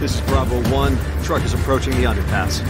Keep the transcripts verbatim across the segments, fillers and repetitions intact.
This is Bravo one. Truck is approaching the underpass.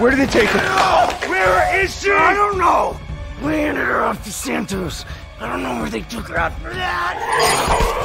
Where did they take her? No! Where is she? I don't know! We handed her off to Santos. I don't know where they took her out for that.